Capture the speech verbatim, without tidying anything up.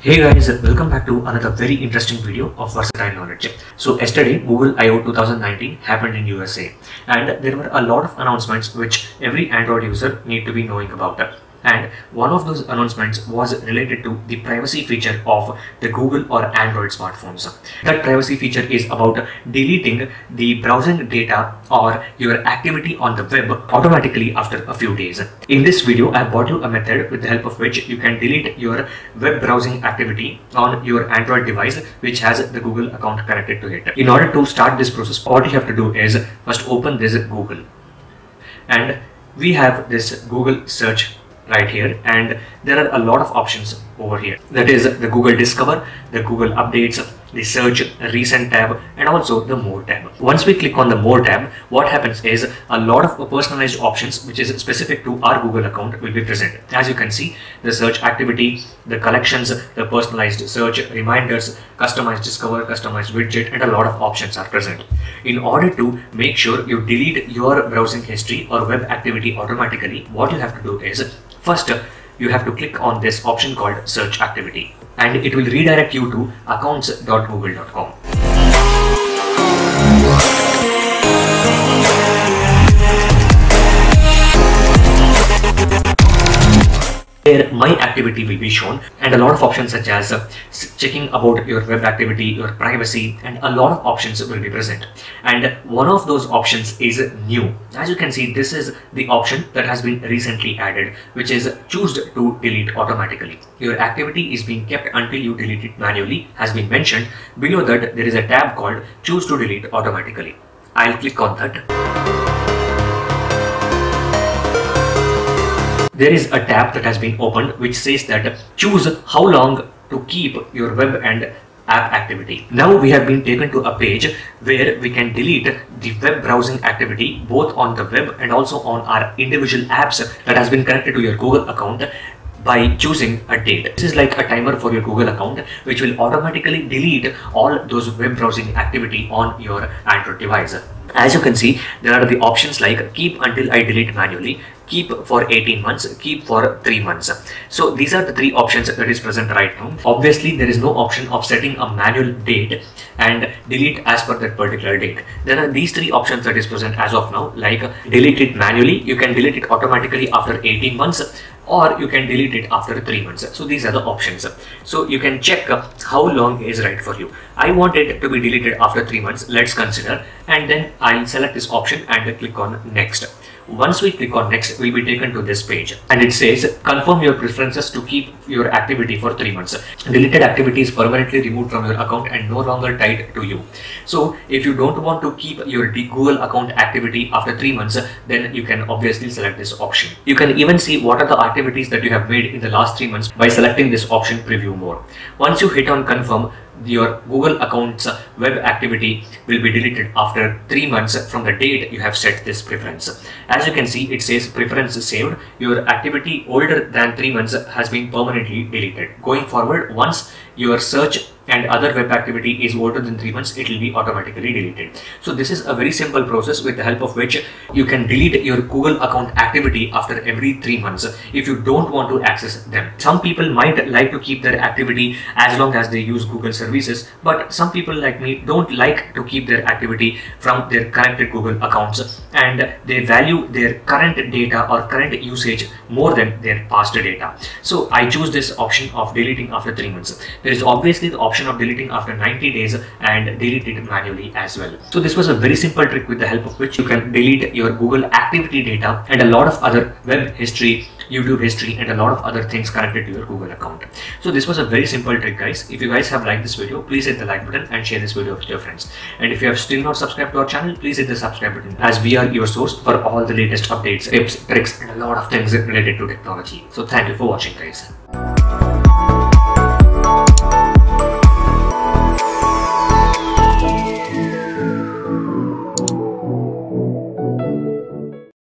Hey guys, welcome back to another very interesting video of Versatile Knowledge. So yesterday Google I O two thousand nineteen happened in U S A and there were a lot of announcements which every Android user need to be knowing about. And one of those announcements was related to the privacy feature of the Google or Android smartphones. That privacy feature is about deleting the browsing data or your activity on the web automatically after a few days. In this video, I brought you a method with the help of which you can delete your web browsing activity on your Android device which has the Google account connected to it. In order to start this process, what you have to do is first open this Google. And we have this Google search right here, and there are a lot of options over here. That is the Google Discover, the Google Updates, the Search, Recent tab, and also the More tab. Once we click on the More tab, what happens is a lot of personalized options which is specific to our Google account will be present. As you can see, the search activity, the collections, the personalized search, reminders, customized discover, customized widget, and a lot of options are present. In order to make sure you delete your browsing history or web activity automatically, what you have to do is first, you have to click on this option called Search Activity, and it will redirect you to accounts dot google dot com. There, my activity will be shown, and a lot of options such as checking about your web activity, your privacy, and a lot of options will be present. And one of those options is new. As you can see, this is the option that has been recently added, which is choose to delete automatically. Your activity is being kept until you delete it manually, has been mentioned. Below that, there is a tab called choose to delete automatically. I'll click on that. There is a tab that has been opened which says that choose how long to keep your web and app activity. Now we have been taken to a page where we can delete the web browsing activity both on the web and also on our individual apps that has been connected to your Google account by choosing a date. This is like a timer for your Google account which will automatically delete all those web browsing activity on your Android device. As you can see, there are the options like keep until I delete manually, keep for eighteen months, keep for three months. So these are the three options that is present right now. Obviously, there is no option of setting a manual date and delete as per that particular date. There are these three options that is present as of now, like delete it manually, you can delete it automatically after eighteen months, or you can delete it after three months. So these are the options. So you can check how long is right for you. I want it to be deleted after three months, let's consider, and then I'll select this option and click on next. Once we click on next, we'll be taken to this page and it says confirm your preferences to keep your activity for three months. Deleted activity is permanently removed from your account and no longer tied to you. So if you don't want to keep your Google account activity after three months, then you can obviously select this option. You can even see what are the activities that you have made in the last three months by selecting this option preview more. Once you hit on confirm, your Google account's web activity will be deleted after three months from the date you have set this preference. As you can see, it says preference saved. Your activity older than three months has been permanently deleted. Going forward, once your search and other web activity is older than three months, it will be automatically deleted. So this is a very simple process with the help of which you can delete your Google account activity after every three months if you don't want to access them. Some people might like to keep their activity as long as they use Google services, but some people like me don't like to keep their activity from their connected Google accounts, and they value their current data or current usage more than their past data. So I choose this option of deleting after three months. There is obviously the option of deleting after ninety days and delete it manually as well. So this was a very simple trick with the help of which you can delete your Google activity data and a lot of other web history, YouTube history, and a lot of other things connected to your Google account. So this was a very simple trick, guys. If you guys have liked this video, please hit the like button and share this video with your friends. And if you have still not subscribed to our channel, please hit the subscribe button, as we are your source for all the latest updates, tips, tricks, and a lot of things related to technology. So thank you for watching, guys.